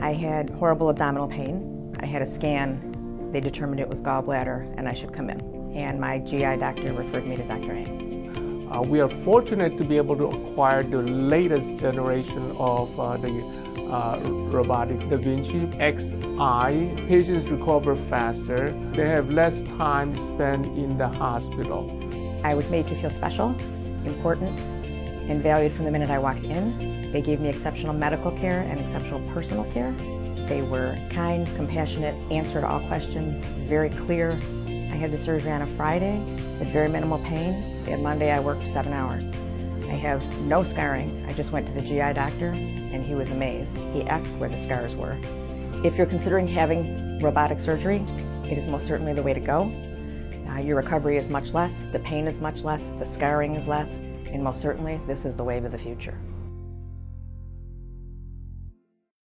I had horrible abdominal pain. I had a scan. They determined it was gallbladder and I should come in. And my GI doctor referred me to Dr. An. We are fortunate to be able to acquire the latest generation of the robotic Da Vinci XI. Patients recover faster. They have less time spent in the hospital. I was made to feel special, important, and valued from the minute I walked in. They gave me exceptional medical care and exceptional personal care. They were kind, compassionate, answered all questions, very clear. I had the surgery on a Friday with very minimal pain, and Monday I worked 7 hours. I have no scarring. I just went to the GI doctor and he was amazed. He asked where the scars were. If you're considering having robotic surgery, it is most certainly the way to go. Your recovery is much less, the pain is much less, the scarring is less, and most certainly this is the wave of the future.